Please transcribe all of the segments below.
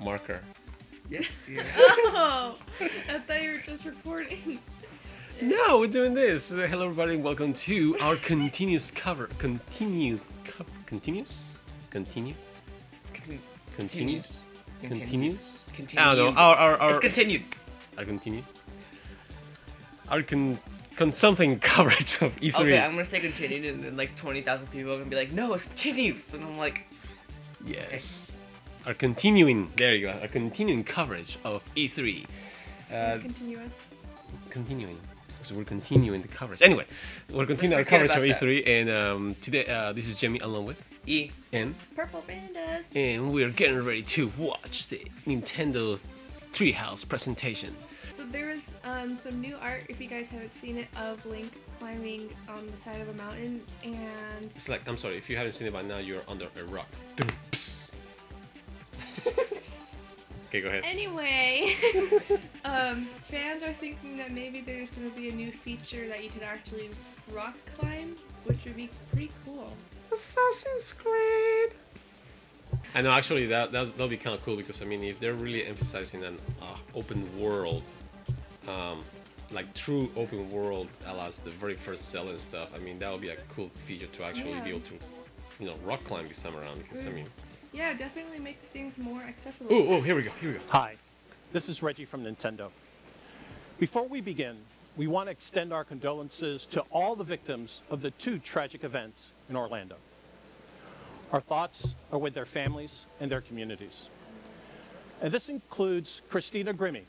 marker. Yes, dear. Oh, I thought you were just recording. No, we're doing this. Hello, everybody, and welcome to our continuous cover. Our coverage of E3. Okay, I'm gonna say continued, and then like 20,000 people are gonna be like, no, it continues, and I'm like, yes. Our continuing, there you go, our continuing coverage of E3. So we're continuing the coverage. Anyway, we're continuing our coverage of E3, and today this is Jimmy along with E and Purple Pandas, and we're getting ready to watch the Nintendo Treehouse presentation. So there is some new art, if you guys haven't seen it, of Link climbing on the side of a mountain, and it's like, I'm sorry, if you haven't seen it by now, you're under a rock. Okay, go ahead. Anyway, fans are thinking that maybe there's going to be a new feature that you can actually rock climb, which would be pretty cool. Assassin's Creed! I know, actually, that'll be kind of cool, because I mean, if they're really emphasizing an open world, like true open world, alas, the very first Zelda and stuff, I mean, that would be a cool feature to actually be able to, you know, rock climb this time around, because I mean... Yeah, definitely make things more accessible. Oh, oh, here we go, here we go. Hi, this is Reggie from Nintendo. Before we begin, we want to extend our condolences to all the victims of the two tragic events in Orlando. Our thoughts are with their families and their communities. And this includes Christina Grimmie,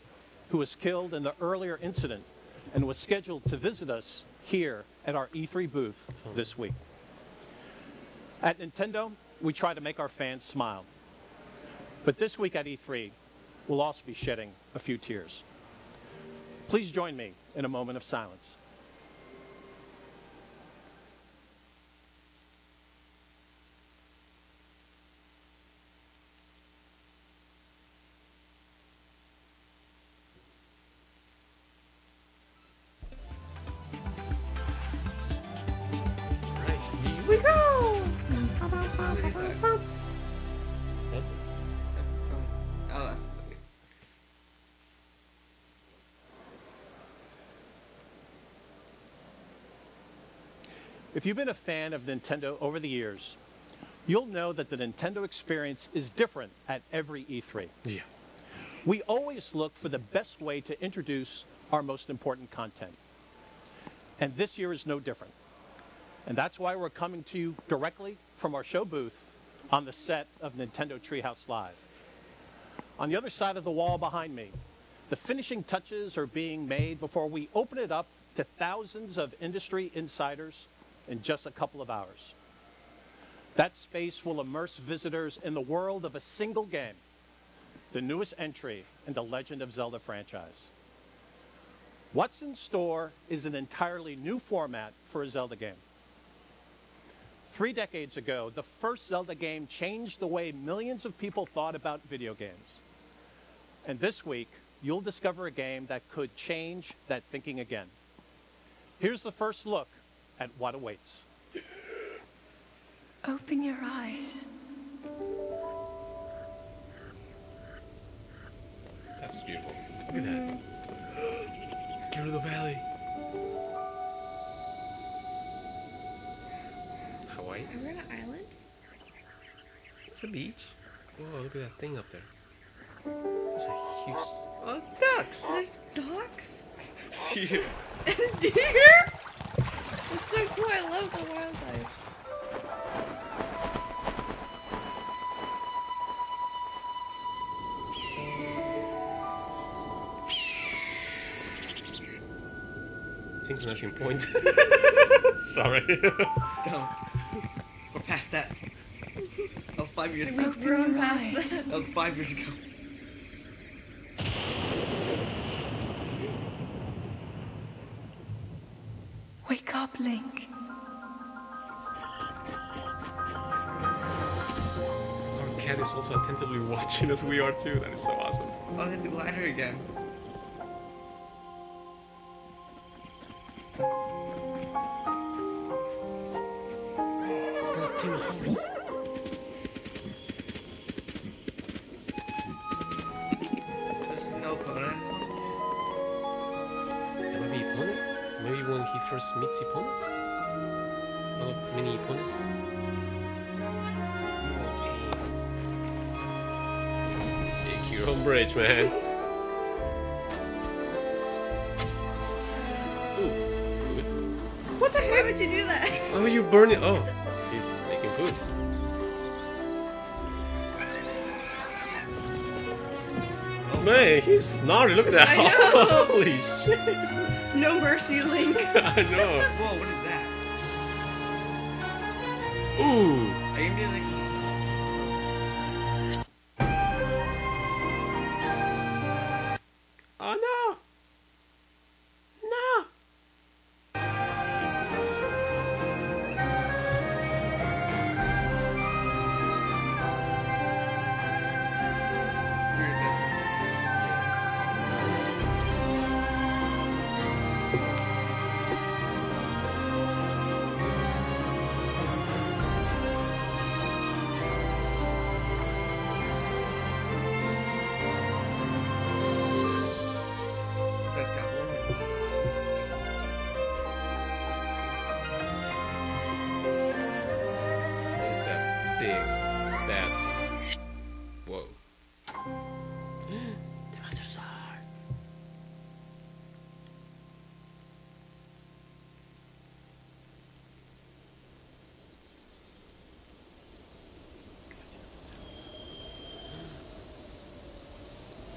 who was killed in the earlier incident and was scheduled to visit us here at our E3 booth this week. At Nintendo, we try to make our fans smile. But this week at E3, we'll also be shedding a few tears. Please join me in a moment of silence. If you've been a fan of Nintendo over the years, you'll know that the Nintendo experience is different at every E3. Yeah. We always look for the best way to introduce our most important content. And this year is no different. And that's why we're coming to you directly from our show booth on the set of Nintendo Treehouse Live. On the other side of the wall behind me, the finishing touches are being made before we open it up to thousands of industry insiders in just a couple of hours. That space will immerse visitors in the world of a single game, the newest entry in the Legend of Zelda franchise. What's in store is an entirely new format for a Zelda game. 3 decades ago, the first Zelda game changed the way millions of people thought about video games. And this week, you'll discover a game that could change that thinking again. Here's the first look at what awaits. Open your eyes. That's beautiful. Look at that. Go to the valley. Hawaii? Are we on an island? It's a beach. Whoa, look at that thing up there. That's a huge... Oh, ducks! There's ducks? See and deer? It's so cool, I love the wildlife. Synchronizing point. Sorry. Don't. We're past that. That was 5 years ago. We've grown past that. That was 5 years ago. Wake up, Link. Our cat is also attentively watching as we are too. That is so awesome. I'll hit the glider again. It's got 10 hours. Los Mitzipones? ¿O los Minipones? Take your own bridge, man. Ooh, food. What the heck? Why would you do that? Why would you burn it? Oh, he's making food. Man, he's snarly. Look at that. Holy shit. No mercy, Link. I know. Whoa, what is that? Ooh. Are you gonna be like... Oh, no. No.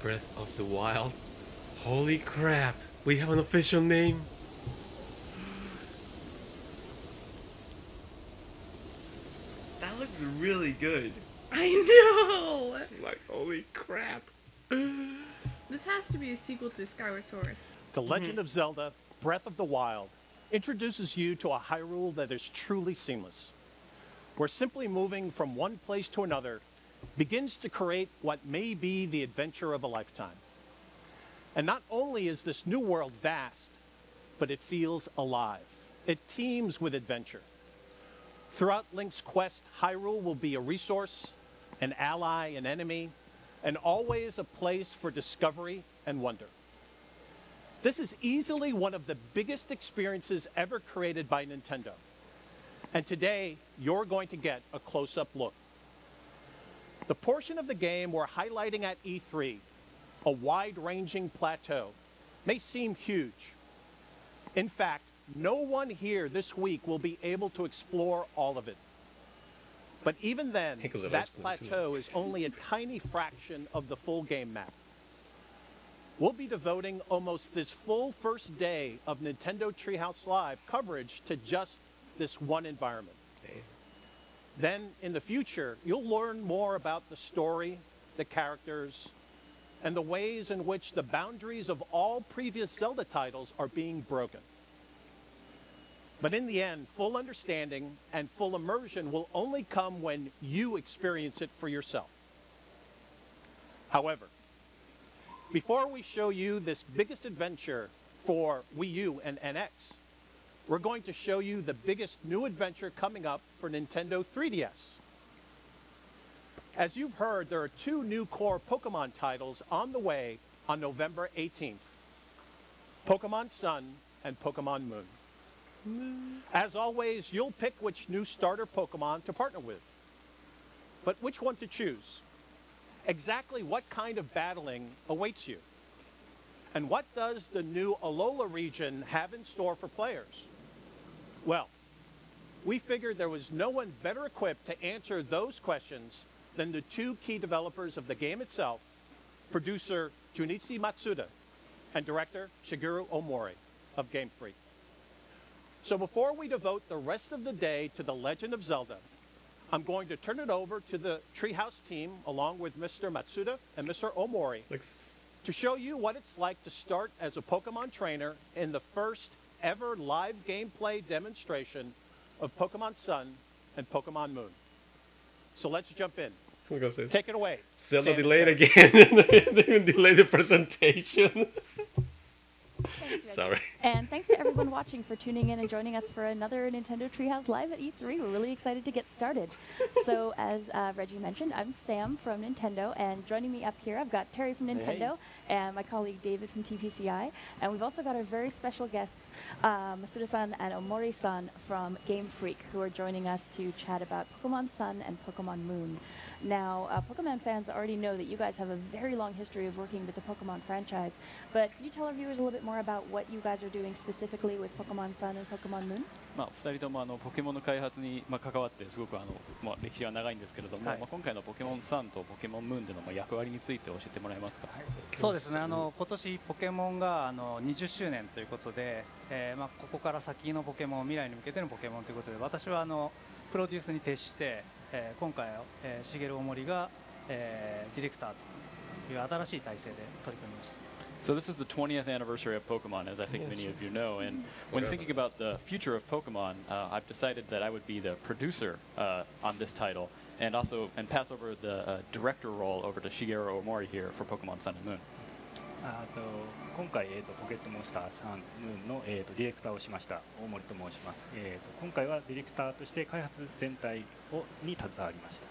Breath of the Wild. Holy crap, we have an official name. That looks really good. I know! It's like, holy crap. This has to be a sequel to Skyward Sword. The Legend of Zelda, Breath of the Wild, introduces you to a Hyrule that is truly seamless. We're simply moving from one place to another begins to create what may be the adventure of a lifetime. And not only is this new world vast, but it feels alive. It teems with adventure. Throughout Link's quest, Hyrule will be a resource, an ally, an enemy, and always a place for discovery and wonder. This is easily one of the biggest experiences ever created by Nintendo. And today, you're going to get a close-up look. The portion of the game we're highlighting at E3, a wide-ranging plateau, may seem huge. In fact, no one here this week will be able to explore all of it. But even then, that plateau is only a tiny fraction of the full game map. We'll be devoting almost this full first day of Nintendo Treehouse Live coverage to just this one environment. Then, in the future, you'll learn more about the story, the characters, and the ways in which the boundaries of all previous Zelda titles are being broken. But in the end, full understanding and full immersion will only come when you experience it for yourself. However, before we show you this biggest adventure for Wii U and NX, we're going to show you the biggest new adventure coming up for Nintendo 3DS. As you've heard, there are two new core Pokemon titles on the way on November 18th. Pokemon Sun and Pokemon Moon. As always, you'll pick which new starter Pokemon to partner with. But which one to choose? Exactly what kind of battling awaits you? And what does the new Alola region have in store for players? Well, we figured there was no one better equipped to answer those questions than the two key developers of the game itself, producer Junichi Matsuda and director Shigeru Ohmori of Game Freak. So before we devote the rest of the day to The Legend of Zelda, I'm going to turn it over to the Treehouse team along with Mr. Matsuda and Mr. Ohmori. To show you what it's like to start as a Pokemon trainer in the first ever live gameplay demonstration of Pokemon Sun and Pokemon Moon. So let's jump in. Take it away. Zelda delayed again. They even delayed the presentation. Thanks, sorry. And thanks to everyone watching for tuning in and joining us for another Nintendo Treehouse Live at E3. We're really excited to get started. So as Reggie mentioned, I'm Sam from Nintendo, and joining me up here, I've got Terry from Nintendo and my colleague David from TPCI. And we've also got our very special guests, Masuda-san and Omori-san from Game Freak, who are joining us to chat about Pokemon Sun and Pokemon Moon. Now, Pokemon fans already know that you guys have a very long history of working with the Pokemon franchise, but can you tell our viewers a little bit more about what you guys are doing specifically with Pokemon Sun and Pokemon Moon? まあ、2人ともポケモンの開発に関わってすごく歴史は長いんですけれども、今回のポケモンサンとポケモンムーンでの役割について教えてもらえますか？そうですね、今年ポケモンが20周年ということで、ここから先のポケモン、未来に向けてのポケモンということで、私はプロデュースに徹して、今回、Shigeru Ohmoriが、ディレクターという新しい体制で取り組みました。So this is the 20th anniversary of Pokemon, as I think many of you know. And when thinking about the future of Pokemon, I've decided that I would be the producer on this title, and also pass over the director role over to Shigeru Ohmori here for Pokemon Sun and Moon. 今回ポケットモンスターサンムーンのディレクターをしました大森と申します。今回はディレクターとして開発全体に携わりました。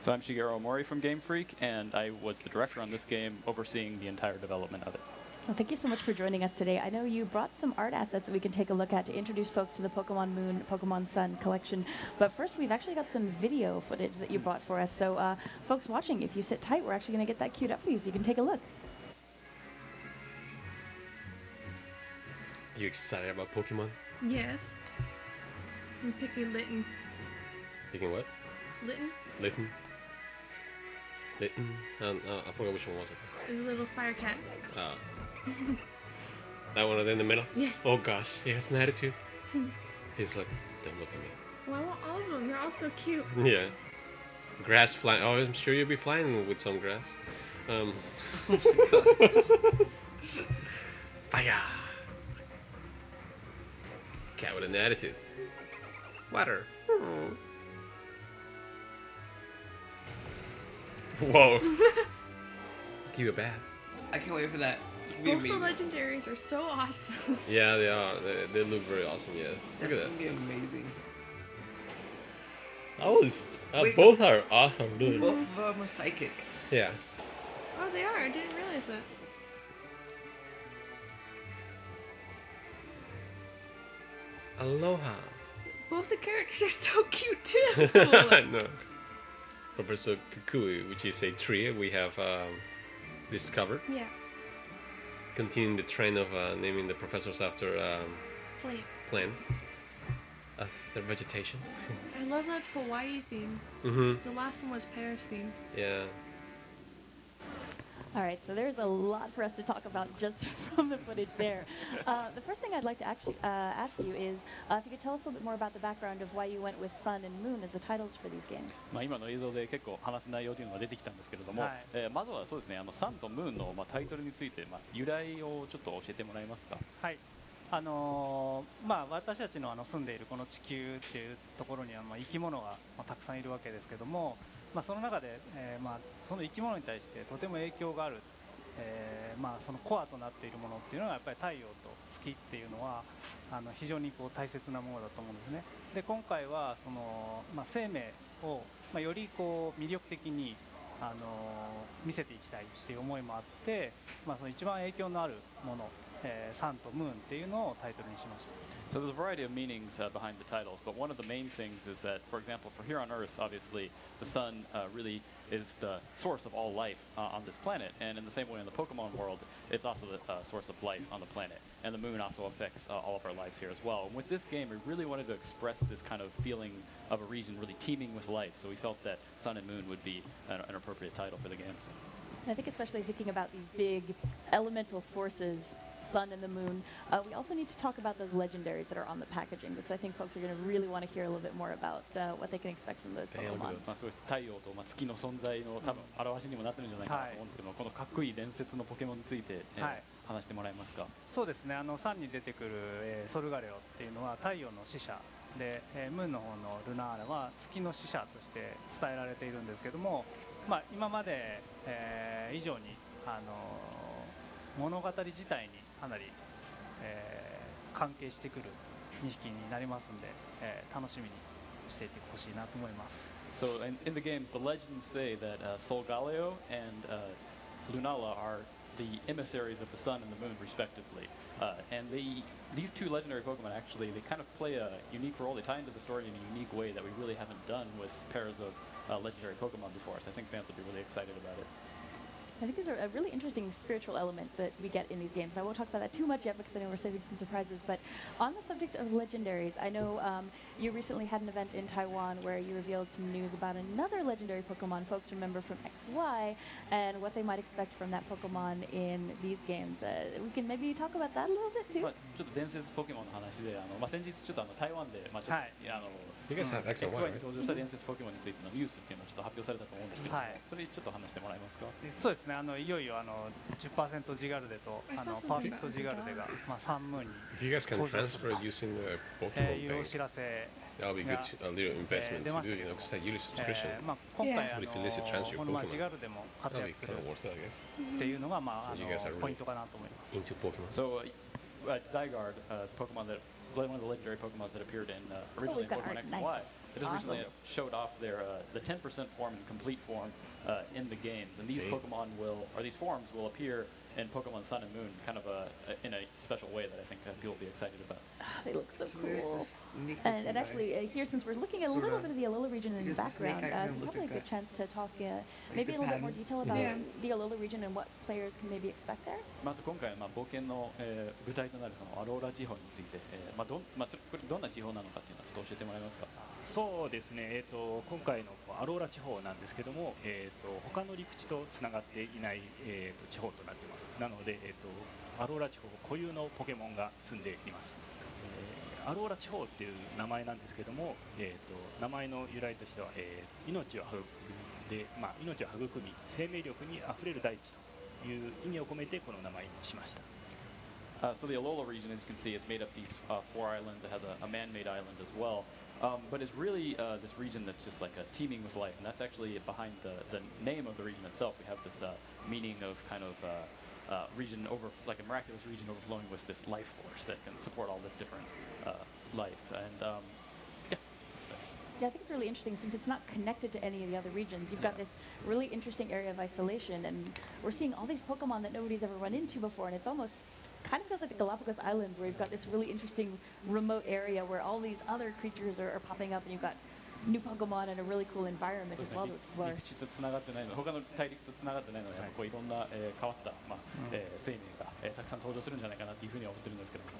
So I'm Shigeru Ohmori from Game Freak, and I was the director on this game, overseeing the entire development of it. Well, thank you so much for joining us today. I know you brought some art assets that we can take a look at to introduce folks to the Pokemon Moon, Pokemon Sun collection. But first, we've actually got some video footage that you brought for us. So folks watching, if you sit tight, we're actually going to get that queued up for you so you can take a look. Are you excited about Pokemon? Yes. I'm picking Litten. Picking what? Litten. Litten. Litten. I forgot which one was it. The little fire cat. That one in the middle? Yes. Oh gosh, he has an attitude. He's like, don't look at me. Well, I want all of them. They're all so cute. Yeah. Grass flying. Oh, I'm sure you'll be flying with some grass. Oh my gosh. Fire. Cat with an attitude. Water. Aww. Whoa. Let's give you a bath. I can't wait for that. Both the legendaries are so awesome. Yeah, they are. They look very awesome, yes. Look at that. That's going to be amazing. Both are awesome, dude. Both of them are psychic. Yeah. Oh, they are. I didn't realize it. Aloha. Both the characters are so cute, too. I know. Professor Kukui, which is a tree we have discovered. Yeah. Continuing the trend of naming the professors after plants, after vegetation. I love that Hawaii theme. Mm-hmm. The last one was Paris themed. Yeah. All right, so there's a lot for us to talk about just from the footage there. The first thing I'd like to actually ask you is if you could tell us a little bit more about the background of why you went with Sun and Moon as the titles for these games. まあ今の映像で結構話す内容というのが出てきたんですけれども、まずはそうですね、Sun と Moon のタイトルについて由来をちょっと教えてもらえますか。はい。私たちの住んでいるこの地球っていうところには生き物がたくさんいるわけですけども。その中で、その生き物に対してとても影響がある、そのコアとなっているものっていうのがやっぱり太陽と月っていうのは非常にこう大切なものだと思うんですね。で今回はその、生命を、よりこう魅力的に見せていきたいっていう思いもあって、その一番影響のあるもの、サンとムーンっていうのをタイトルにしました。So there's a variety of meanings behind the titles, but one of the main things is that, for example, for here on Earth, obviously, the sun really is the source of all life on this planet, and in the same way in the Pokemon world, it's also the source of life on the planet, and the moon also affects all of our lives here as well. And with this game, we really wanted to express this kind of feeling of a region really teeming with life, so we felt that Sun and Moon would be an appropriate title for the games. I think especially thinking about these big elemental forces, Sun and the Moon. We also need to talk about those legendaries that are on the packaging because I think folks are going to really want to hear a little bit more about what they can expect from those Pokemon. 太陽と月の存在の多分表しにもなってるんじゃないかなと思うんですけど、このかっこいい伝説のポケモンについて話してもらえますか。そうですね。サンに出てくるソルガレオっていうのは太陽の使者で、ムーンの方のルナーラは月の使者として伝えられているんですけども、今まで以上に物語自体にかなり関係してくる2匹になりますので、楽しみにしていてほしいなと思います。So in the game, the legends say that Solgaleo and Lunala are the emissaries of the sun and the moon, respectively. And these two legendary Pokemon actually, they kind of play a unique role. They tie into the story in a unique way that we really haven't done with pairs of legendary Pokemon before. So I think fans will be really excited about it. I think there's a really interesting spiritual element that we get in these games. I won't talk about that too much yet because I know we're saving some surprises. But on the subject of legendaries, I know you recently had an event in Taiwan where you revealed some news about another legendary Pokemon folks remember from XY and what they might expect from that Pokemon in these games. We can maybe talk about that a little bit too. ちょっと伝説ポケモンの話で、先日ちょっと台湾でまあちょっとXYに登場した伝説ポケモンについてのニュースっていうのをちょっと発表されたと思うんですけど、それちょっと話してもらえますか？そうです。いよいよ10% ジガルデとパーフェクトジガルデがサンムーンにいうお知らせが出ました。今回ジガルデも活躍するっていうのがポイントかなと思います。One of the legendary Pokemon that appeared in originally in Pokemon XY. Nice. It just recently showed off their the 10% form and complete form in the games, and these Pokemon these forms will appear in Pokemon Sun and Moon, kind of in a special way that I think people will be excited about. They look so cool. And actually, here since we're looking at a little bit of the Alola region in the background, it's probably a good chance to talk maybe a little bit more detail about the Alola region and what players can maybe expect there. また今回冒険の舞台となるこのアローラ地方について、どんな地方なのかっていうのをちょっと教えてもらえますか。そうですね。今回のアローラ地方なんですけども、他の陸地とつながっていない地方となっています。なので、アローラ地方固有のポケモンが住んでいます。アローラ地方っていう名前なんですけども、名前の由来としては、命を育んで、命を育み生命力にあふれる大地という意味を込めてこの名前にしました。So the Alola region, as you can see, is made up of these four islands. It has a man-made island as well. But it's really this region that's just like teeming with life, and that's actually behind the name of the region itself. We have this meaning of kind of region over, like a miraculous region overflowing with this life force that can support all this different life. And yeah, I think it's really interesting since it's not connected to any of the other regions. You've got this really interesting area of isolation, and we're seeing all these Pokemon that nobody's ever run into before, and it's almost kind of feels like the Galapagos Islands, where you've got this really interesting remote area where all these other creatures are popping up, and you've got new Pokemon and a really cool environment as well to explore. 陸地と繋がってないの、他の大陸と繋がってないので、いろんな変わった生命がたくさん登場するんじゃないかなというふうに思ってるんですけども、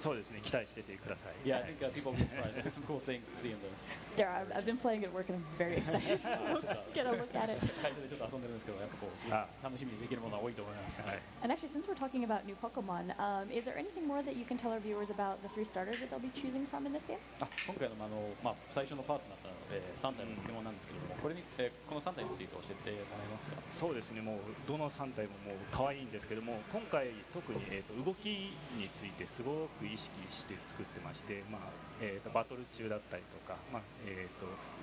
そうですね、期待しててください。Yeah, I think people will be surprised. There's some cool things to see in there. Yeah, I've been playing it at work and I'm very excited to get a look at it. 会社でちょっと遊んでるんですけど、やっぱこう楽しみにできるものは多いと思います。And actually, since we're talking about new Pokemon, is there anything more that you can tell our viewers about the three starters that they'll be choosing from in this game? 今回の最初のパートナー3体のポケモンなんですけれども、この3体について教えてもらえますか。そうですね、もうどの3体も可愛いんですけども、今回特に動きについてすごく意識して作ってまして、バトル中だったりとか、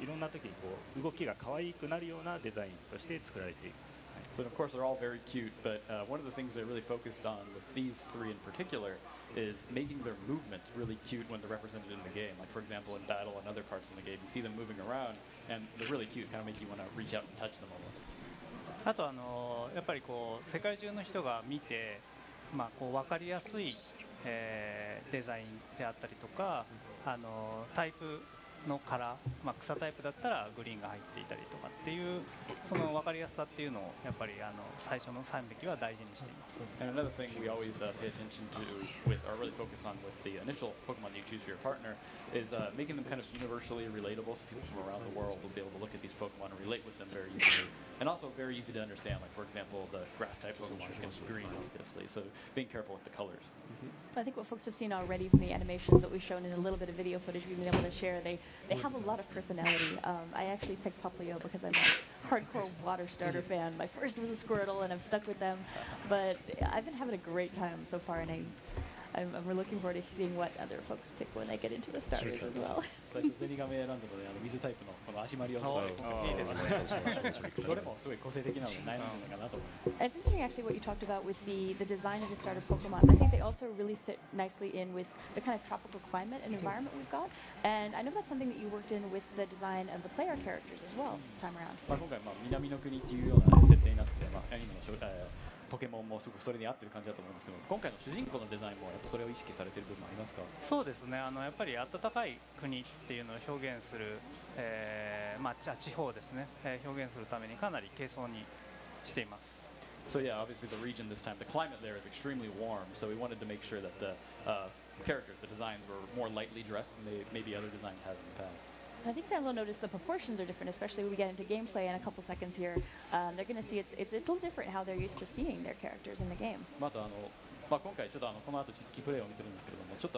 いろんな時にこう動きが可愛くなるようなデザインとして作られています。So of course they're all very cute, but one of the things they're really focused on with these three in particular is making their movements really cute when they're represented in the game. Like for example in battle and other parts of the game, you see them moving around and they're really cute, kind of make you want to reach out and touch them almost. あとやっぱりこう世界中の人が見てこう分かりやすいデザインであったりとかタイプのカラー、草タイプだったらグリーンが入っていたりとかっていうその分かりやすさっていうのをやっぱり最初の3匹は大事にしています。And another thing we always pay attention to with, or really focus on with the initial Pokemon that you choose for your partner is making them kind of universally relatable, so people from around the world will be able to look at these Pokemon and relate with them very easily, and also very easy to understand. Like for example, the grass type Pokemon is green, obviously, so being careful with the colors. I think what folks have seen already from the animations that we've shown in a little bit of video footage we've been able to share, they have a lot of personality. I actually picked Popplio because I'm a hardcore water starter fan. My first was a Squirtle, and I'm stuck with them. But I've been having a great time so far, and I'm looking forward to seeing what other folks pick when I get into the starters as well. 水タイプのこの足回りを使う。いいですね。どれもすごい個性的なので悩むのかなと思います。It's interesting actually what you talked about with the design of the starter Pokemon. I think they also really fit nicely in with the kind of tropical climate and environment we've got. And I know that's something that you worked in with the design of the player characters as well this time around. まあ今回まあ南の国っていうような設定になってて、まあアニメの正体ポケモンもすごくそれに合ってる感じだと思うんですけど、今回の主人公のデザインもやっぱそれを意識されてる部分もありますか？そうですね。やっぱり暖かい国っていうのを表現する、まあ地方ですね、表現するためにかなり軽装にしています。So yeah, obviously the region this time, the climate there is extremely warm. So we wanted to make sure that the characters, the designs were more lightly dressed than they maybe other designs have in the past.I think that you'll notice the proportions are different, especially when we get into gameplay in a couple seconds here. They're going to see it's a little different how they're used to seeing their characters in the game. まあ今回ちょっとこの後キープレイを見せるんですけれども、ちょっと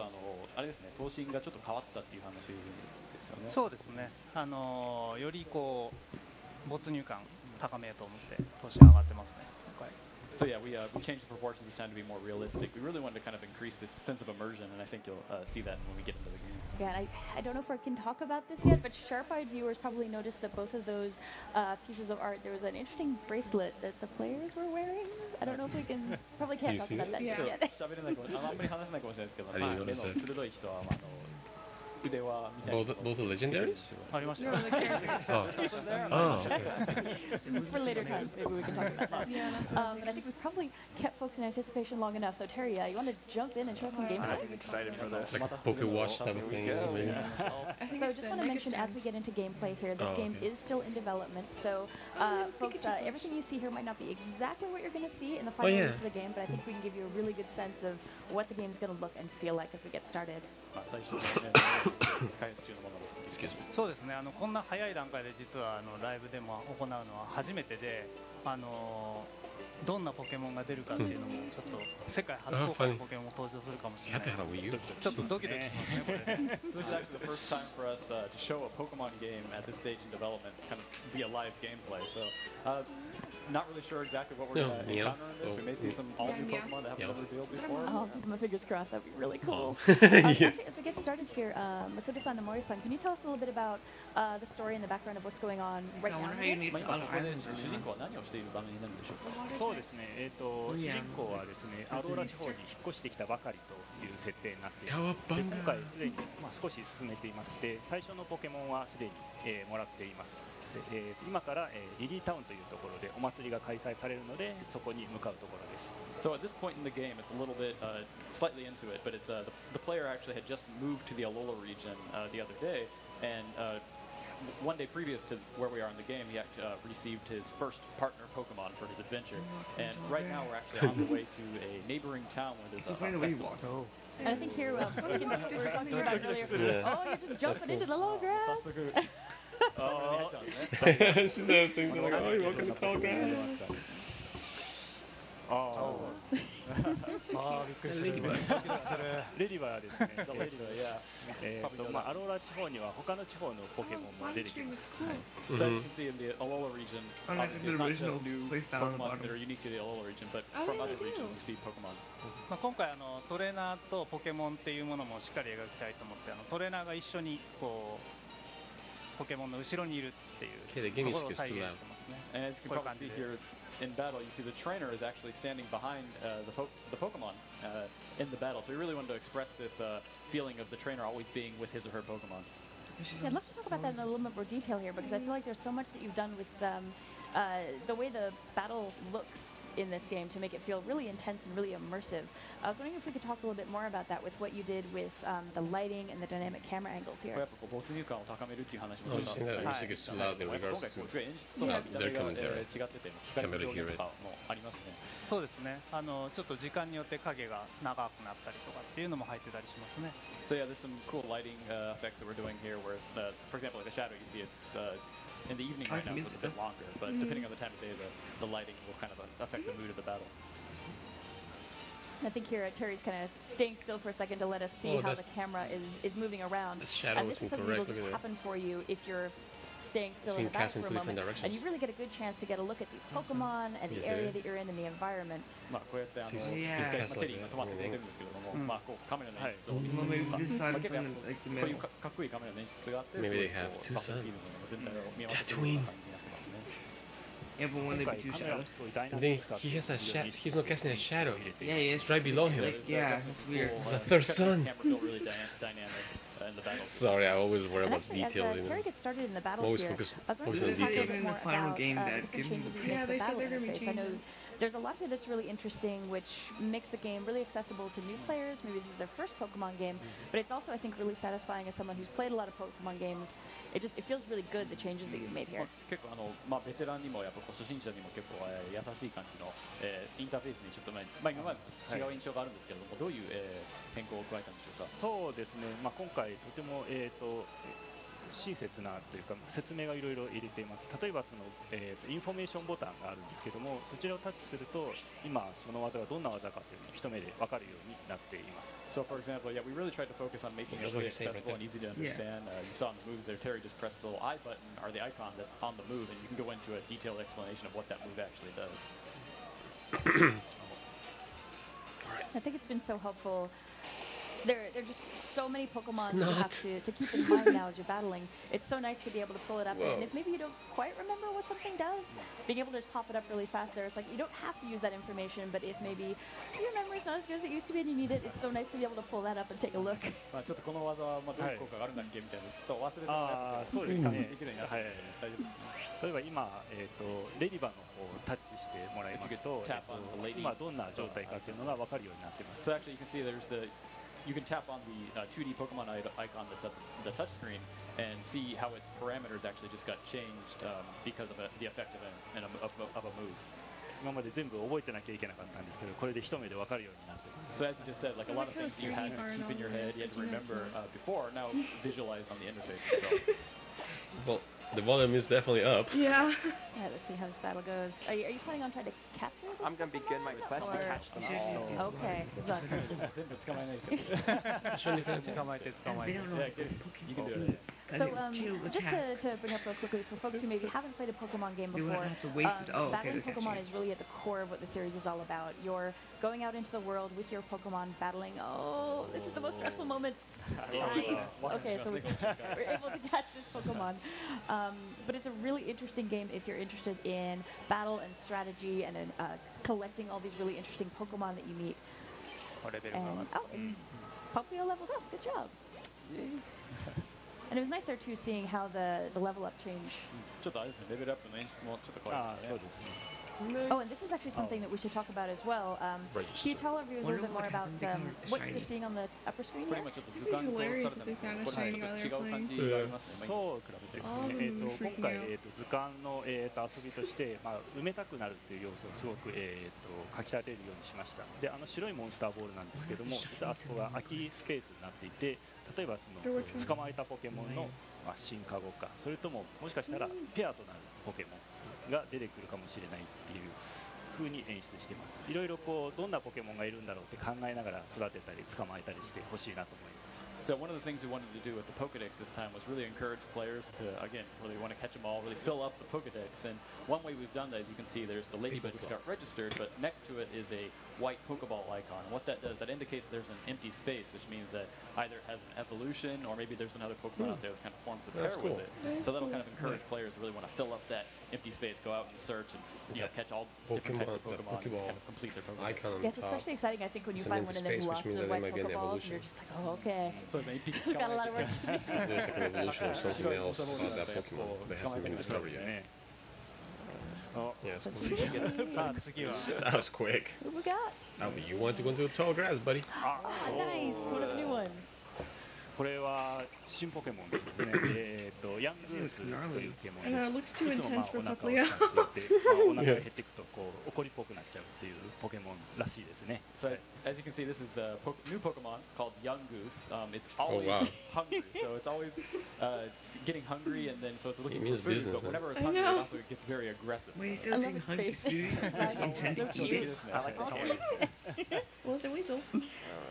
あれですね、頭身がちょっと変わったっていう話ですよね。そうですね。よりこう没入感高めようと思って頭身上がってますね。今回。So yeah, we changed the proportions this time to be more realistic. We really wanted to kind of increase this sense of immersion, and I think you'll see that when we get into the game. Yeah, and I don't know if we can talk about this yet, but sharp-eyed viewers probably noticed that both of those pieces of art, there was an interesting bracelet that the players were wearing. I don't know if we can probably can't talk about that yet. 喋れないかも、あんまり話せないかもしれないですけど、まあ目の鋭い人は腕輪みたいな。Both legendaries? ありました。For later time, maybe we can talk about that. But I think we probably kept folks in anticipation long enough. So Terry, you want to jump in and show some gameplay? I'm excited for this. Like Poké Watch type of thing. So I just want to mention as we get into gameplay here, this game is still in development. So folks, everything you see here might not be exactly what you're going to see in the final release of the game, but I think we can give you a really good sense of what the game is going to look and feel like as we get started.そうですね。こんな早い段階で実はライブでも行うのは初めてで、どんなポケモンが出るかっていうのもちょっと世界初公開のポケモンも登場するかもしれない。ちょっとドキドキしますね。これね。This is actually the first time for us to show a Pokemon game at this stage in development, kind of be a live gameplay. So not really sure exactly what we're going to encounter in this. We may see some all new Pokemon that haven't been revealed before. Oh, my fingers crossed. That'd be really cool. Actually, as we get started here, Masuda-san and Mori-san, can you tell us a little bit about the story and the background of what's going on right now? そうですね。主人公はですね、アローラ地方に引っ越してきたばかりという設定になっています。で、今回すでに少し進めていまして、最初のポケモンはすでにもらっています。で、今からリリータウンというところでお祭りが開催されるので、そこに向かうところです。So at this point in the game, it's a little bit slightly into it, but it's the player actually had just moved to the Alola region the other day, and one day previous to where we are in the game, he actually received his first partner Pokemon for his adventure. And right now we're actually on the way to a neighboring town where there's a And I think here we're talking about earlier. Oh, you're just jumping into the low grass. She said things like, "Oh, you're walking the tall grass." Oh. レディバーですね。アローラ地方には他の地方のポケモンも出てきます。今回トレーナーとポケモンっていうものもしっかり描きたいと思って、トレーナーが一緒にこう。ポケモンの後ろにいるっていうところを再現してますね。こういう感じで。In battle, you see the trainer is actually standing behind the Pokemon in the battle. So we really wanted to express this feeling of the trainer always being with his or her Pokemon. Yeah, I'd love to talk about that in a little bit more detail here because I feel like there's so much that you've done with the way the battle looks in this game to make it feel really intense and really immersive. I was wondering if we could talk a little bit more about that with what you did with the lighting and the dynamic camera angles here. Music is loud in regards to their commentary. Camera here. そうですね。ちょっと時間によって影が長くなったりとかっていうのも入ってたりしますね。So yeah, there's some cool lighting effects that we're doing here, where, for example, the shadow you see it's in the evening right now, so it's a bit longer. But depending on the time of day, the lighting will kind of affect the mood of the battle. I think here Terry's kind of staying still for a second to let us see how the camera is moving around. The shadow is incorrect. This is something that will just happen for you if you're staying still in the back for a moment, and you really get a good chance to get a look at these Pokemon and the area that you're in and the environment. Maybe they have two suns. Tatooine. Yeah, but when they do shadows. And then he has a shadow. He's not casting a shadow. Yeah, he is. It's right below him. Like, yeah, it's weird. It's a third sun. Sorry, I always worry about details. Always focus on details. In the final game, that give me the they said they're gonna be changing. There's a lot here that's really interesting, which makes the game really accessible to new players. Maybe this is their first Pokemon game, but it's also, I think, really satisfying as someone who's played a lot of Pokemon games. It just feels really good, the changes that you've made here. So, for example, yeah, we really tried to focus on making it really accessible and easy to understand. You saw in the moves there, Terry just pressed the little I button, or the icon that's on the move, and you can go into a detailed explanation of what that move actually does. I think it's been so helpful. There are just so many Pokemon you have to keep in mind now as you're battling. It's so nice to be able to pull it up, and if maybe you don't quite remember what something does, being able to just pop it up really fast there, it's like you don't have to use that information, but if maybe your memory's not as good as it used to be and you need it, it's so nice to be able to pull that up and take a look. So actually you can see there's the you can tap on the 2D Pokemon icon that's at the touchscreen and see how its parameters actually just got changed because of the effect of a move. So as you just said, like a lot of things you had to keep in your head, you had to remember before, now visualize on the interface itself. Well, the volume is definitely up. Yeah. Yeah, let's see how this battle goes. Are you planning on trying to capture them? I'm going to begin my quest to catch them all. Okay. You can do it. So just to bring up real quickly, for folks who maybe haven't played a Pokemon game before, battling Pokemon is really at the core of what the series is all about. You're going out into the world with your Pokemon, battling. Oh, this is the most stressful moment. Okay, so we're able to catch this Pokemon. But it's a really interesting game if you're interested in battle and strategy and collecting all these really interesting Pokemon that you meet. And, oh, Popplio leveled up. Good job. And it was nice there too, seeing how the level up changed. Oh, and this is actually something that we should talk about as well. Can you tell our viewers a little bit more about what you're seeing on the upper screen here? It's hilarious that they found a shiny while they were playing. All of them were freaking out. 例えばその捕まえたポケモンの進化後か、それとももしかしたらペアとなるポケモンが出てくるかもしれないっていう風に演出してます。いろいろこうどんなポケモンがいるんだろうって考えながら育てたり捕まえたりしてほしいなと思います。 So one of the things we wanted to do with the Pokedex this time was really encourage players to, again, really want to catch them all, really fill up the Pokedex. And one way we've done that, as you can see, there's the ladybug that's got registered, but next to it is a white Pokeball icon. And what that does, that indicates there's an empty space, which means that either it has an evolution or maybe there's another Pokemon out there that kind of forms a pair with it. So that'll kind of encourage players to really want to fill up that empty space, go out and search and you know, catch all different types of Pokemon and kind of complete their Pokemon. Yeah, it's especially exciting, I think, when you find one and there's lots of white Pokeballs and you're just like, oh, okay. We've got a lot of work to do. There's like an evolution or something else about that Pokemon that hasn't been discovered yet. Yeah, it's cool. That was quick. What have we got? Oh, you want to go into the tall grass, buddy. Ah, nice. One of the new ones. これは新ポケモンですね。ヤングースというポケモンです。いつもまあお腹を使っていて、お腹が減っていくとこう怒りっぽくなっちゃうっていうポケモンらしいですね。 As you can see, this is the new Pokemon called Yungoos. It's always hungry, so it's always getting hungry, and then so it's looking for food. But whenever it's hungry, it also gets very aggressive. Wait, he's still saying hungry? He's intending to eat. I like the color. Well, it's a weasel.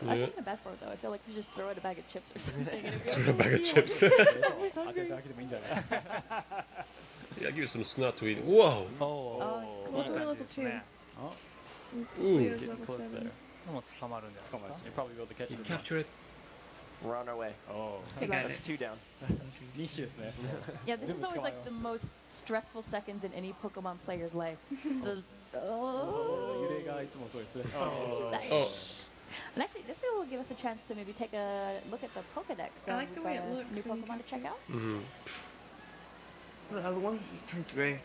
I shouldn't have bad for it though. I feel like you just throw it a bag of chips or something. Threw a bag of chips. Yeah, I'll give you some snot to eat. Whoa! Oh, level 2. Ooh, getting close there. You probably be able to catch it. You capture it. We're on our way. Oh, that's 2 down. Yeah, this is always like the most stressful seconds in any Pokemon player's life. The, And actually, this will give us a chance to maybe take a look at the Pokedex. So I like the way it looks. New Pokemon to check out. Mm-hmm. The other ones just turned gray.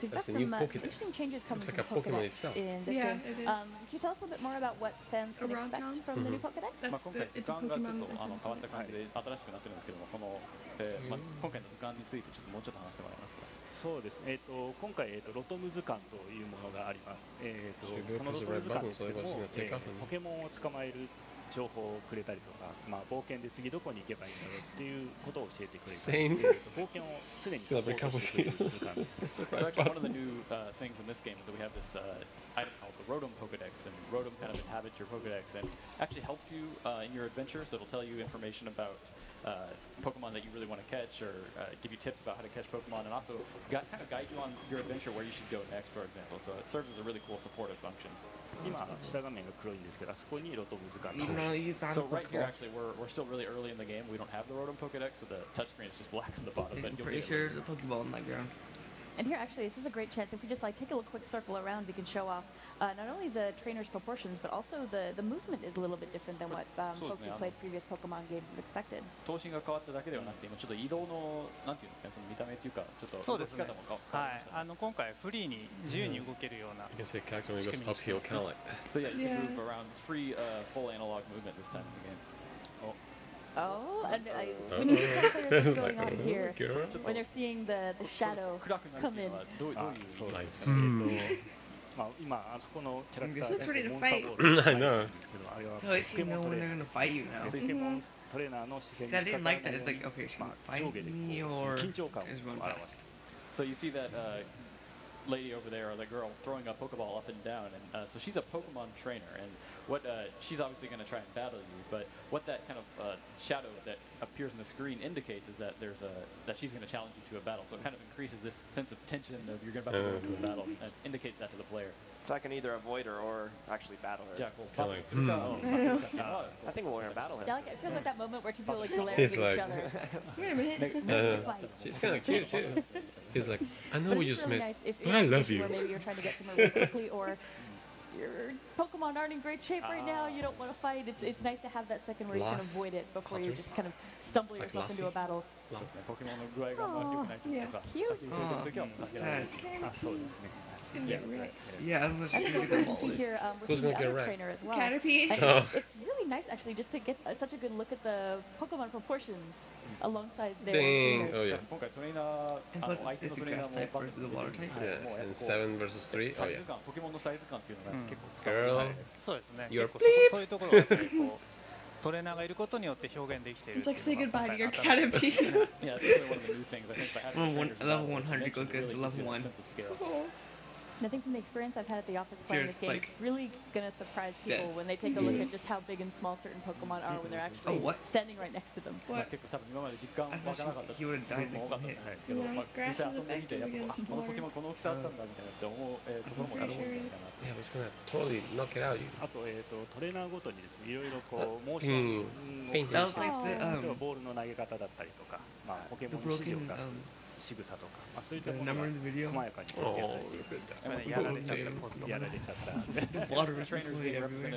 So that's got some interesting changes coming like from Pokemon itself. In this game. It is. Can you tell us a bit more about what fans can expect from the new Pokedex? That's the, it's a Pokemon that's in Pokemon. そうですね。今回ロトム図鑑というものがあります。このロトム図鑑でもポケモンを捕まえる情報をくれたりとか、まあ冒険で次どこに行けばいいんだろうっていうことを教えてくれる。冒険を常にサポートしている図鑑です。So actually, one of the new things in this game is that we have this item called the Rotom Pokedex, and Rotom kind of inhabits your Pokedex and actually helps you in your adventure. So it'll tell you information about Pokemon that you really want to catch, or give you tips about how to catch Pokemon, and also kind of guide you on your adventure where you should go next, for example. So it serves as a really cool supportive function. So right here, actually, we're still really early in the game. We don't have the Rotom Pokedex, so the touchscreen is just black on the bottom. I'm pretty sure there's a Pokeball in the ground. And here, actually, this is a great chance. If we just like take a quick circle around, we can show off not only the trainer's proportions, but also the movement is a little bit different than what folks who played previous Pokemon games have expected. 頭身が変わっただけではなくて、今ちょっと移動のなんていうかその見た目というかちょっとそうですね。はい。今回フリーに自由に動けるような。You can say character moves uphill, kind of like. So yeah, you can move around free, full analog movement this time in the game. Oh, and we need to clarify what's going on here when they're seeing the shadow come in. This looks ready to fight. I know. So I see no one going to fight you now. I didn't like that. It's like, okay, should I fight me or just run past? So you see that lady over there, or the girl, throwing a Pokeball up and down, and so she's a Pokemon trainer, and what she's obviously going to try and battle you, but what that kind of shadow that appears on the screen indicates is that there's that she's going to challenge you to a battle, so it kind of increases this sense of tension of you're going to go into a battle, and indicates that to the player. So I can either avoid her or actually battle her. Yeah, cool. I think we're going to battle her. Yeah, it feels like that moment where two people like glaring at each other. Wait a minute. She's kind of cute too. He's like, I know we just met, but I love you. Maybe you're trying to get somewhere really quickly, or your Pokemon aren't in great shape right now. You don't want to fight. It's nice to have that second where you can avoid it before you just kind of stumble yourself into a battle. Oh, yeah, cute. Yeah, let's see here with the other trainer as well. Caterpie. It's really nice actually just to get such a good look at the Pokemon proportions alongside their trainers. Oh yeah. And plus it's a grass type versus the water type. Yeah, and 7 versus 3. Oh yeah. Girl, you're bleep. トレーナーがいることによって表現できている。It's like say goodbye to your Caterpie. Yeah, that's one of the new things. I think level 100 goes to level 1. I think from the experience I've had at the office playing this game, it's really gonna surprise people when they take a look at just how big and small certain Pokemon are when they're actually standing right next to them. What? I thought he would have died like a hit. Yeah, grass is effective against water. Yeah, I was gonna totally knock it out. That was like the broken. The number in the video? Oh, the water is completely everywhere.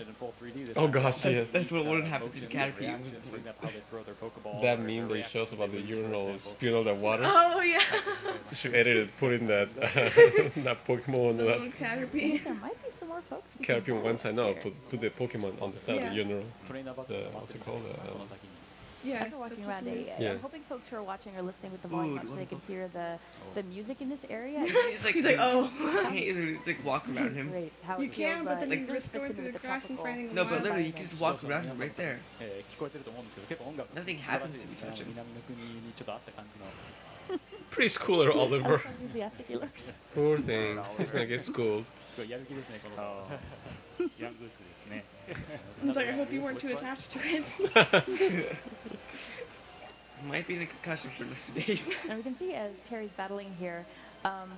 Oh gosh, yes. That's what would happen to the Caterpie. That meme that shows about the urinal spewing all that water. Oh, yeah. You should edit it, put in that that Pokemon on the left. Caterpie. There might be some more folks. Caterpie on one side, no, put the Pokemon on the side of the urinal. What's it called? After walking around, I'm hoping folks who are watching or listening with the volume up so they can hear the music in this area. He's like, oh, it's like walk around him. You can, but then you're just going through the grass and finding. No, but literally you can just walk around him right there. Nothing happens if you touch him. Pretty schooler Oliver. Poor thing. He's gonna get schooled. ごいやる気ですね、この子。ヤングースですね。I'm like, I hope you weren't too attached to it. Might be in a concussion for the next few days. And we can see as Terry's battling here,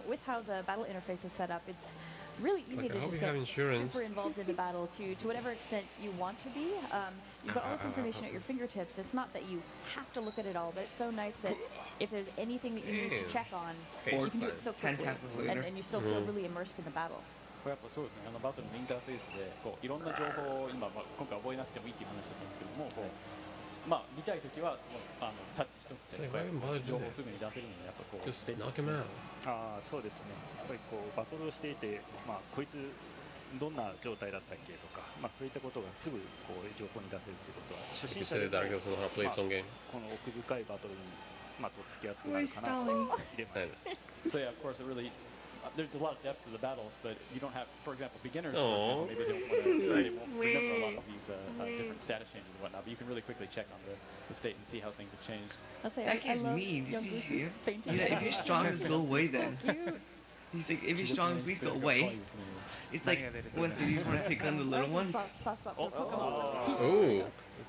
with how the battle interface is set up, it's really easy to just get super involved in the battle to whatever extent you want to be. You've got all this information at your fingertips. It's not that you have to look at it all, but it's so nice that if there's anything that you need to check on, you can do it so quickly, and you still feel really immersed in the battle. これやっぱそうですね。あのバトルのインターフェースでこういろんな情報を今まあ今回覚えなくてもいいっていう話だったんですけども、こうまあ見たいときはあのタッチ一つで情報すぐに出せるのでやっぱこう。ああそうですね。やっぱりこうバトルをしていてまあこいつどんな状態だったっけとかまあそういったことがすぐこう情報に出せるっていうことは初心者でもこの奥深いバトルにまあとっつきやすくなるかなと入れました。There's a lot of depth to the battles, but you don't have, for example, beginners. Aww. Maybe they won't remember a lot of these different status changes and whatnot, but you can really quickly check on the state and see how things have changed. That kid's mean. Did you see him? Yeah, if you're strong, just go away then. He's like, if you're strong, please go away. It's like, Wes, you just want to pick on the little ones. Oh.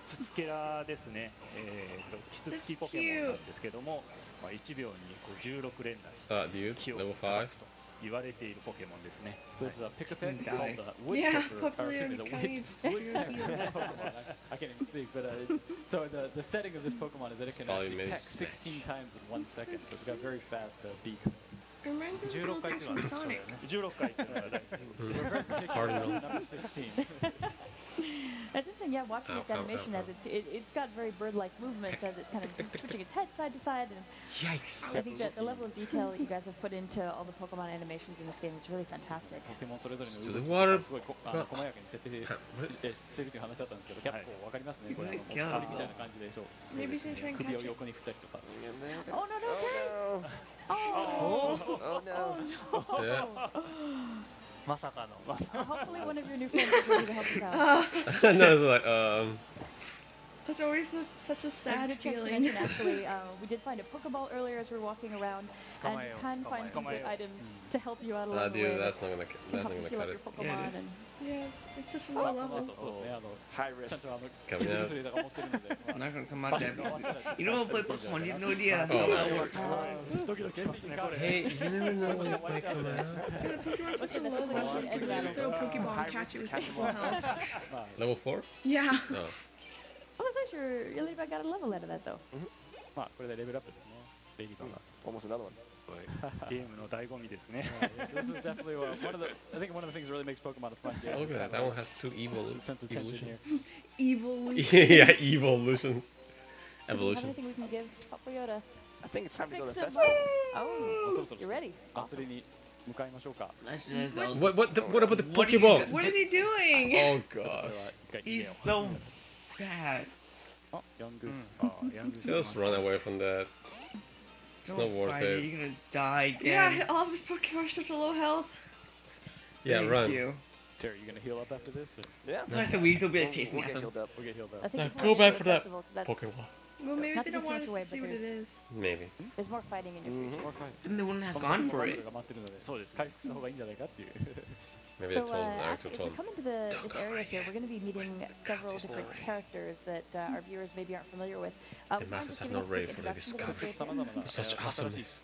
キツツキラですね。キツツキポケモンなんですけども、まあ1秒に16連打。キを叩くと。言われているポケモンですね。そうです。ピクペンダー。Yeah, Popplio and Kage. I can't even speak, but so the setting of this Pokemon is that it can attack 16 times in 1 second, so it's got very fast beat. 16回っていうのは特徴だよね。16回っていうのは大事。That's interesting. Yeah, watching its animation as it's got very bird-like movements as it's kind of switching its head side to side. And yikes! I think that the level of detail that you guys have put into all the Pokemon animations in this game is really fantastic. To the water. Maybe should try and catch it. Oh no no Terry! Oh no! まさかの。Hopefully one of your new friends is ready to help us out. No, it's like That's always such a sad feeling. Actually, we did find a Pokeball earlier as we were walking around, and you can find some good items to help you out along the way. That's not gonna cut it. Yeah, it's such a low level. High risk. It's coming out. I'm not gonna come out dead. You don't play Pokemon. You have no idea how that works. Hey, you never know when they come out. Pokemon's such a low level. You can throw a Pokeball and catch it with Pokeball health. Level 4? Yeah. No. Oh, that's your. Your little guy got a level out of that though. Well, for the level up, baby Donut. Almost another one. Game of the 醍醐味ですね。This is definitely one of the. I think one of the things that really makes Pokemon a fun game. Look at that. That one has two evil evolutions. Yeah, evolutions. Evolution. Anything we can give Popplio? I think it's time to go to the festival. Oh, you ready? What about the Pokeball? What is he doing? Oh gosh. He's so. Bad. Oh, Yungoos. Just run away from that. It's not worth it. You're gonna die again. Yeah, all these Pokemon are such a low health. Yeah, run. Thank you. Terry, you gonna heal up after this? Yeah. Next week we'll be chasing after them. We'll get healed up. Now go back for that Pokeball. Well, maybe they don't want us to see what it is. Maybe. There's more fighting in your future. Then they wouldn't have gone for it. Maybe so, if we come into this area here, we're going to be meeting several different characters that our viewers maybe aren't familiar with. The masters have not ready for the discovery. Such awesomeness.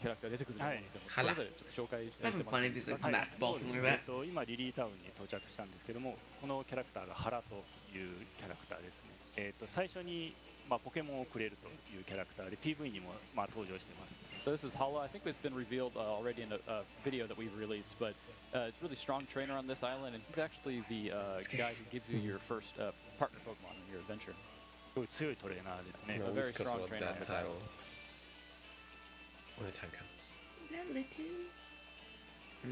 Hala. That'd be funny if there's like math balls in the back. 今リリータウンに到着したんですけども、このキャラクターがハラというキャラクターですね。最初にまあポケモンをくれるというキャラクターで PV にもまあ登場してます。So this is Hala. I think it's been revealed already in a video that we've released, but it's a really strong trainer on this island, and he's actually the guy who gives you your first partner Pokemon in your adventure. Very strong trainer on this island. When the time comes. Is that Litten?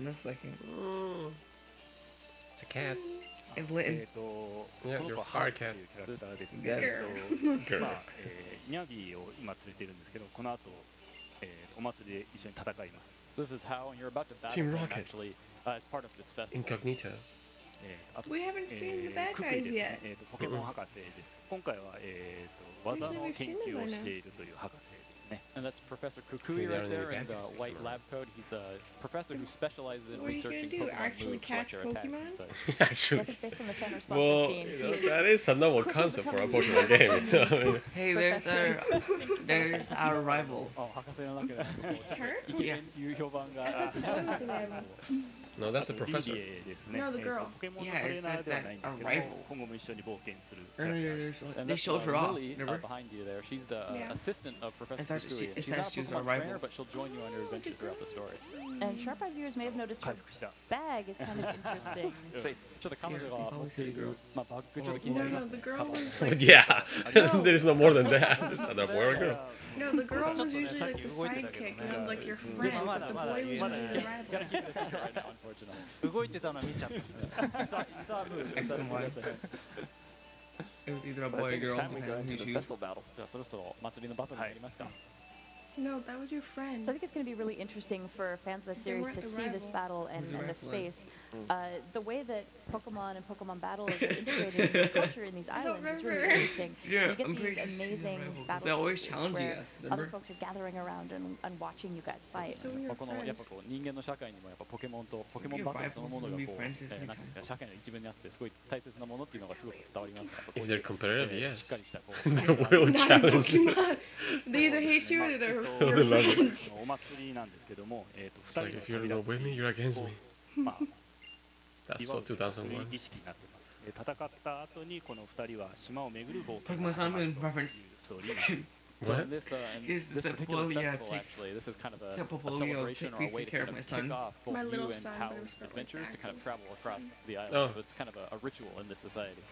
Looks like him. It's a cat. And Litten. Yeah, you're a hard cat. Girl. ニャビーを今連れているんですけど、この後。お祭りで一緒に戦います。This is Hau, and you're about to battle him actually as part of this festival. Incognito. We haven't seen the bad guys yet. ポケモン博士です。今回は技の研究をしているという博士です。And that's Professor Kukui right there in the white lab coat. He's a professor who specializes in researching Pokemon. What are you going to do? Actually catch Pokemon? Actually. Well, that is a novel concept for a Pokemon game. Hey, there's our rival. Her? Yeah. No, that's a professor. No, the girl. Yeah, it says that a rival. They showed her off. Remember? Behind you there. She's the assistant of Professor Kukui. She's not Pokemon trainer, but she'll join you on your adventure throughout the story. And sharp-eyed viewers may have noticed her bag is kind of interesting. No, the girl was like... Yeah, there's no more than that. It's not a boy or girl. No, the girl was usually like the sidekick and like your friend, but the boy was usually the rival. It was either a boy or girl. No, that was your friend. So I think it's going to be really interesting for fans of the series to see this battle and the space. The way that Pokemon and Pokemon Battle is integrated in the culture in these islands is really interesting. Yeah, you get these amazing battles. They always challenge you guys. Other folks are gathering around and watching you guys fight. So we're friends. If they're competitive, yes. They will challenge you. They either hate you or they're friends. It's like, if you're not with me, you're against me. That's so 2001. Pokemon Sun and Moon reference. What? This is a Popplio. Actually, this is kind of a celebration or a way to care of my son. My little son, but it was for adventures to kind of travel across the island. So it's kind of a ritual in this society.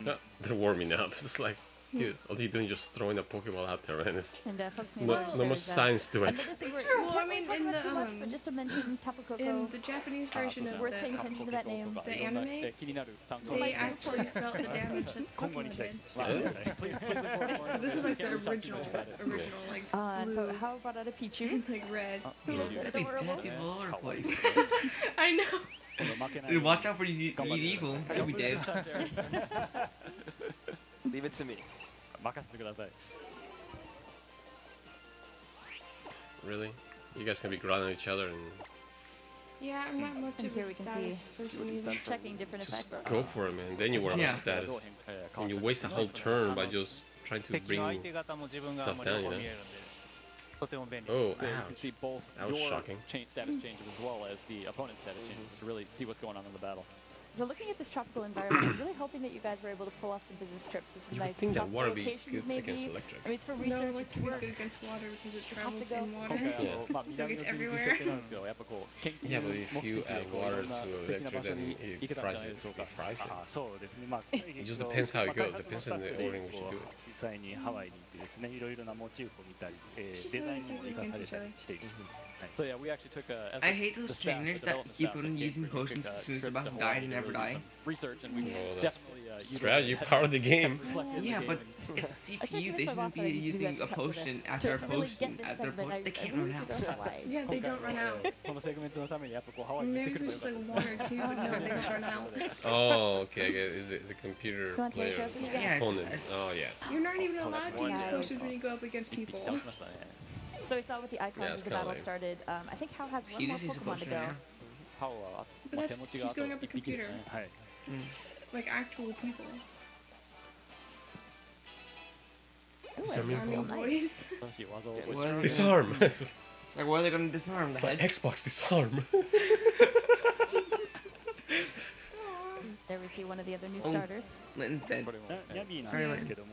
They're warming up. It's like, dude, all you're doing is just throwing a Pokemon out there, and it's no more science to it. Well, I mean, in the Japanese version of that name, the anime, they actually felt the damage that Pokemon did. This was like the original, like, blue. How about a Pichu? Like, red. I know. Watch out for you, evil. You'll be dead. Leave it to me. Really? You guys can be grinding on each other and... Yeah, I'm not much of a status. Checking different effects. Just go for it, man. Then you worry about status. And you waste a whole turn by just trying to bring stuff down, you know? Oh, ouch. That was shocking. Status changes as well as the opponent's status changes to really see what's going on in the battle. So looking at this tropical environment, I'm really hoping that you guys were able to pull off some business trips. This was nice. I think that water would be good against electric. I mean, it's for research. No, it's good against water because it travels in water. So it gets everywhere. Yeah, but if you add water to electric, then it fries it. It fries it. It just depends how it goes. It depends on the order in which you do it. So yeah, we actually took a... I hate those trainers that keep on using potions as soon as about to die and never die. Strategy, part of the game. Yeah, but it's CPU. They shouldn't be using a potion after a potion after a potion. They can't run out. Yeah, they don't run out. Maybe it was just like one or two, but no, they don't run out. Oh, okay. Is it the computer player opponents? Oh, yeah. You're not even allowed to use potions when you go up against people. So we saw with the icons as the battle started. I think Hau has one more Pokemon to go. But that's, he's going up the computer. Like actual people. Ooh, disarming voice. Disarm! Like, why are they gonna disarm? It's like Xbox disarm. There we see one of the other new starters. Litten dead. Sorry, Litten.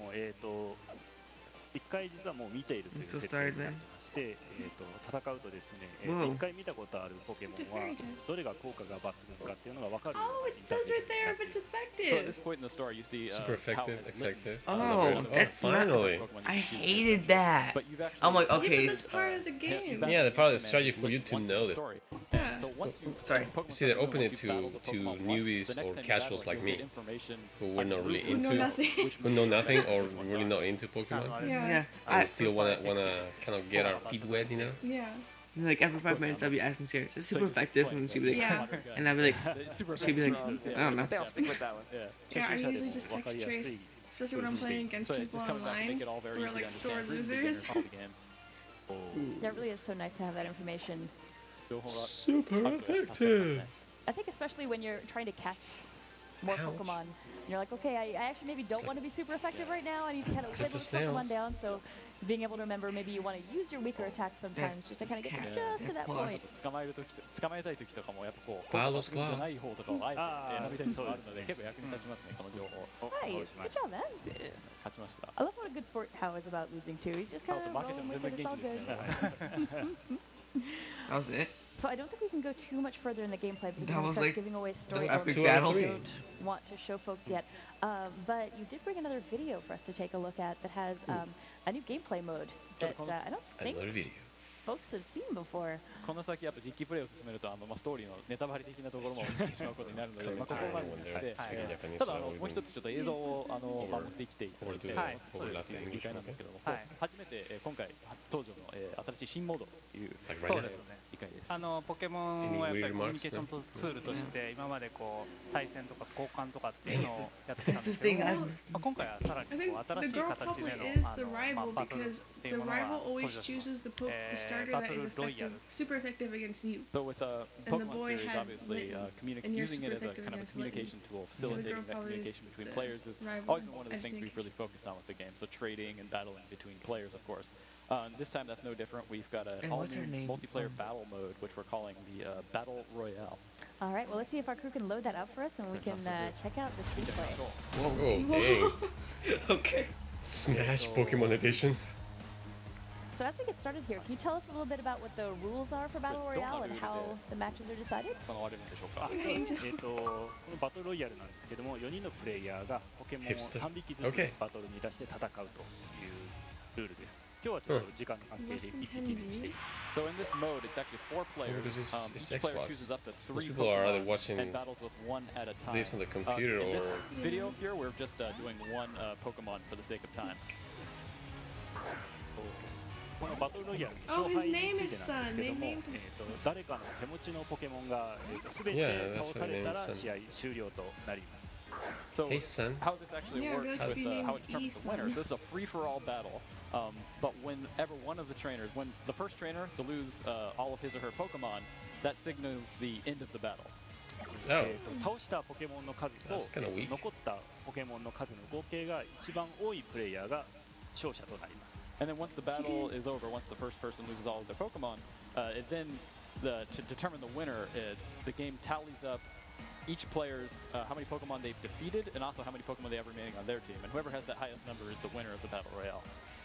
So sorry, man. Oh, it says right there, but it's effective. So at this point in the story, you see super effective, effective. Oh, that's finally. I hated that. I'm like, okay, yeah, that's part of the game. Yeah, the part of the strategy for you to know this. Yeah. Sorry. See, they're opening it to newbies or casuals like me, who were not really into, who know nothing or really not into Pokemon. Yeah. I still wanna kind of get our feet wet, you know? Yeah. And like every 5 minutes, I'll be asking Sarah, "Is it super effective?" And she'd be like, yeah. And I'll be like, she'd be like, I don't know. Yeah, I usually just text Trace. especially when I'm playing against people online who are like sore losers. That really is so nice to have that information. Super effective! I think especially when you're trying to catch more Pokemon. You're like, okay, I actually maybe don't want to be super effective right now. I need to kind of whittle Pokemon down. So being able to remember, maybe you want to use your weaker attacks sometimes just to kind of get just to that point. Flawless Claws. Nice. Good job, man. I love what a good sport Hau is about losing too. He's just kind of rolling with it. It's all good. That was it. So I don't think we can go too much further in the gameplay because we're like giving away story elements that we don't want to show folks yet. But you did bring another video for us to take a look at that has a new gameplay mode that I don't think folks have seen before.ポケモンはやっぱりコミュニケーションツールとして今までこう対戦とか交換とかっていうのをやってたんですけど、今回はさらにこう新しい形でのバトルっていうものが登場します。バトルロイヤル。So with Pokemon series, obviously, using it as a kind of a communication tool, facilitating that communication between players is always been one of the things we've really focused on with the game. So trading and battling between players, of course. This time that's no different. We've got an all-new multiplayer battle mode, which we're calling the Battle Royale. All right. Well, let's see if our crew can load that up for us, and we can check out this gameplay. Whoa! Dang. Okay. Smash Pokemon Edition. So as we get started here, can you tell us a little bit about what the rules are for Battle Royale and how the matches are decided? Okay. So in this mode, it's actually four players. Each player chooses up to three Pokemon and battles with one at a time. This on the computer or video here, we're just doing one Pokemon for the sake of time. Oh, his name is Sun. They named him. Yeah, that's why his name is Sun. So how this actually works with how it determines the winner. So this is a free-for-all battle. But whenever one of the trainers, when the first trainer to lose all of his or her Pokemon, that signals the end of the battle. Oh. That's kind of weak. And then once the battle is over, once the first person loses all of their Pokemon, it then to determine the winner, the game tallies up each player's how many Pokemon they've defeated and also how many Pokemon they have remaining on their team. And whoever has that highest number is the winner of the Battle Royale.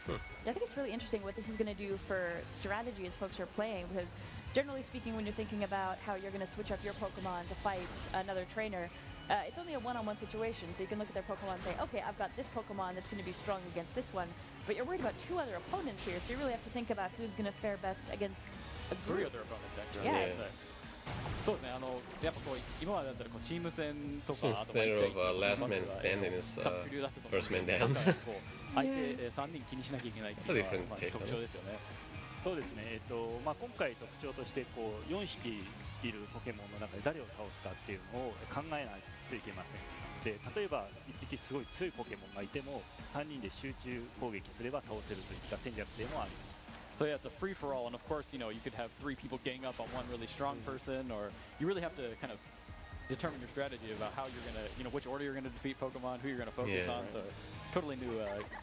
I think it's really interesting what this is going to do for strategy as folks are playing, because generally speaking, when you're thinking about how you're going to switch up your Pokemon to fight another trainer, it's only a one-on-one situation, so you can look at their Pokemon and say, okay, I've got this Pokemon that's going to be strong against this one, but you're worried about two other opponents here, so you really have to think about who's going to fare best against a group. Three other opponents, actually. Yes. So instead of last man standing, is first man down. That's a different take on it. そうですね。まあ今回特徴としてこう4匹いるポケモンの中で誰を倒すかっていうのを考えないといけません。で、例えば1匹すごい強いポケモンがいても3人で集中攻撃すれば倒せるといった戦略性もある。 So yeah, it's a free-for-all, and of course, you know, you could have three people gang up on one really strong person, or you really have to kind of determine your strategy about how you're gonna, you know, which order you're gonna defeat Pokemon, who you're gonna focus on. So totally new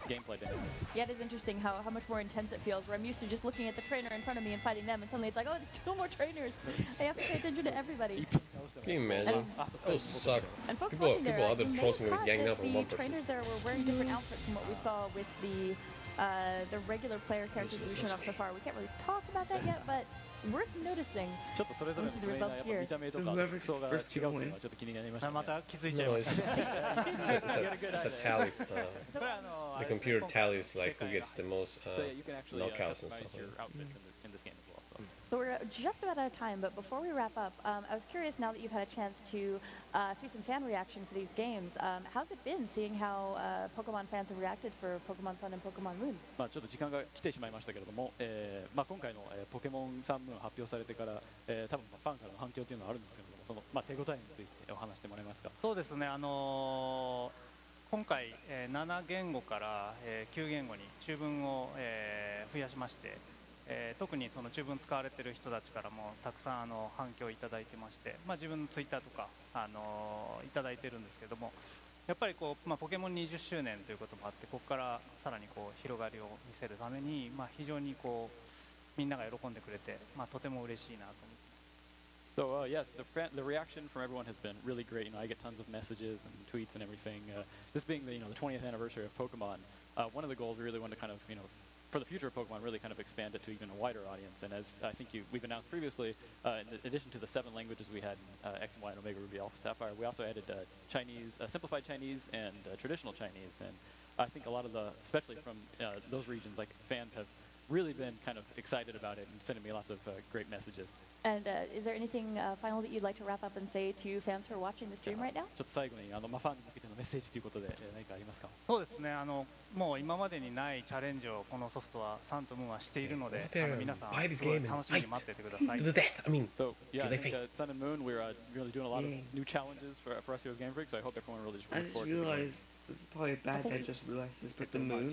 gameplay dynamic. Yeah, it is interesting how much more intense it feels. Where I'm used to just looking at the trainer in front of me and fighting them, and suddenly it's like, oh, there's two more trainers. I have to pay attention to everybody. Can you imagine? That would suck. People are trolling with gang up on one person. The trainers there were wearing different outfits from what we saw with the regular player characters we've shown off so far. We can't really talk about that yet, but worth noticing. Let's see the results here. So whoever's first to win. No, it's a tally. The computer tallies like who gets the most knockouts and stuff like that. So we're just about out of time, but before we wrap up, I was curious, now that you've had a chance to see some fan reaction for these games, how's it been seeing how Pokemon fans have reacted for Pokemon Sun and Pokemon Moon? まあちょっと時間が来てしまいましたけれども、まあ今回のポケモンSun Moon発表されてから、多分ファンからの反響というのはあるんですけれども、そのまあ手応えについてお話してもらえますか。そうですね。今回7言語から9言語に中文を増やしまして、特にその中文使われてる人たちからもたくさん反響いただいてまして、まあ自分のツイッターとかいただいてるんですけども、やっぱりこうまあポケモン20周年ということもあって、ここからさらにこう広がりを見せるためにまあ非常にこうみんなが喜んでくれて、まあとても嬉しいなと思って。So yes, the reaction from everyone has been really great. You know, I get tons of messages and tweets and everything. This being the the 20th anniversary of Pokemon, one of the goals we really wanted to kind of for the future of Pokemon really kind of expand it to even a wider audience. And as I think we've announced previously, in addition to the 7 languages we had in X and Y and Omega Ruby Alpha Sapphire, we also added Chinese, simplified Chinese, and traditional Chinese. And I think a lot of the, especially from those regions, like fans have really been kind of excited about it and sending me lots of great messages. And is there anything final that you'd like to wrap up and say to fans who are watching the stream right now? ちょっと最後にファンに向けてのメッセージということで何かありますか？そうですね。もう今までにないチャレンジをこのソフトはサンとムーンはしているので、皆さん楽しみに待っててください。I mean, so yeah, I think Sun and Moon we're really doing a lot of new challenges for us here at Game Freak. So I hope everyone really looks forward to it. I realized this is probably bad. I just realized this, but the moon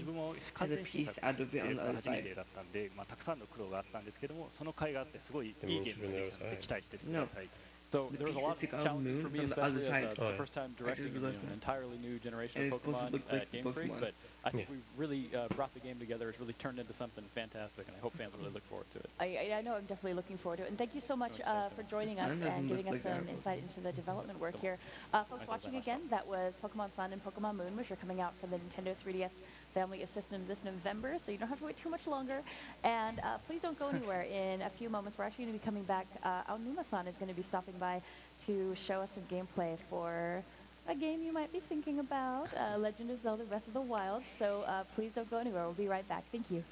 had a piece out of it on the other side. だったんで、まあたくさんの苦労があったんですけども、その甲斐があってすごいいいゲーム。No. So there was a lot of challenges for me, especially as the first time directing an entirely new generation of Pokemon at Game Freak, but I think we really brought the game together. It's really turned into something fantastic, and I hope fans really look forward to it. I know I'm definitely looking forward to it, and thank you so much for joining us and giving us some insight into the development work here. Folks watching again, that was Pokemon Sun and Pokemon Moon, which are coming out for the Nintendo 3DS family of systems this November, so you don't have to wait too much longer. And please don't go anywhere. In a few moments, we're actually going to be coming back. Aonuma-san is going to be stopping by to show us some gameplay for a game you might be thinking about, Legend of Zelda Breath of the Wild. So please don't go anywhere. We'll be right back. Thank you.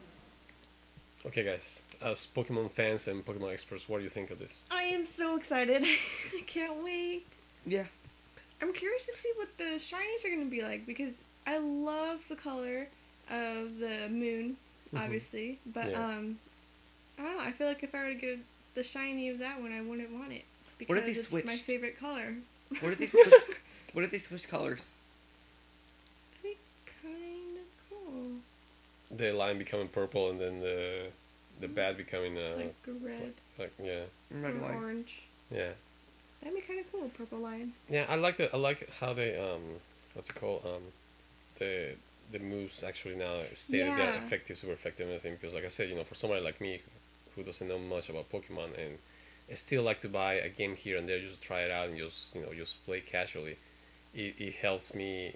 Okay, guys, as Pokemon fans and Pokemon experts, what do you think of this? I am so excited. I can't wait. Yeah. I'm curious to see what the shinies are going to be like, because I love the color of the moon, obviously, but I don't know, I feel like if I were to get the shiny of that one, I wouldn't want it, because it's my favorite color. What if they switch? What if they switch colors? That'd be kind of cool. The lion becoming purple, and then the bat becoming like red, red or orange. Yeah, that'd be kind of cool, purple lion. Yeah, I like the how they what's it called the moves actually now stated they're effective, super effective, and everything, because like I said, you know, for somebody like me who doesn't know much about Pokemon and I still like to buy a game here and there just to try it out and just just play casually, it helps me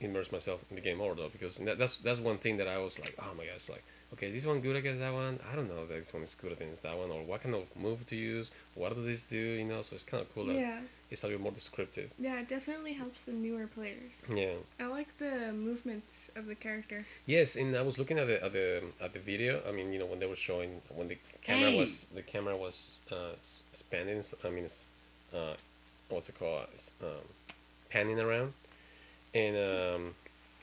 immerse myself in the game more, though, because that's one thing that I was like, oh my god, it's like, okay, is this one good against that one? I don't know if this one is good against that one, or what kind of move to use, what does this do, so it's kind of cool that it's a little more descriptive. Yeah, it definitely helps the newer players. Yeah. I like the movements of the character. Yes, and I was looking at the video. I mean, when they were showing, when the camera was spanning, I mean, what's it called? Panning around, and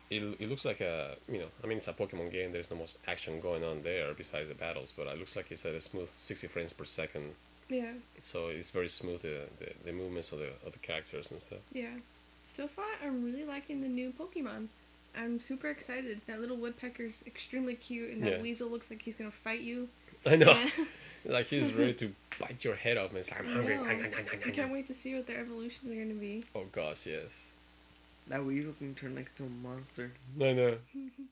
it looks like a I mean, it's a Pokemon game. There's no much action going on there besides the battles, but it looks like it's at a smooth 60 frames per second. Yeah. So it's very smooth, the movements of the characters and stuff. Yeah. So far, I'm really liking the new Pokemon. I'm super excited. That little woodpecker's extremely cute, and that weasel looks like he's gonna fight you. I know. Like he's ready to bite your head off, and it's like, I'm hungry. I can't wait to see what their evolutions are gonna be. Oh gosh, yes. That weasel's gonna turn like into a monster. I know.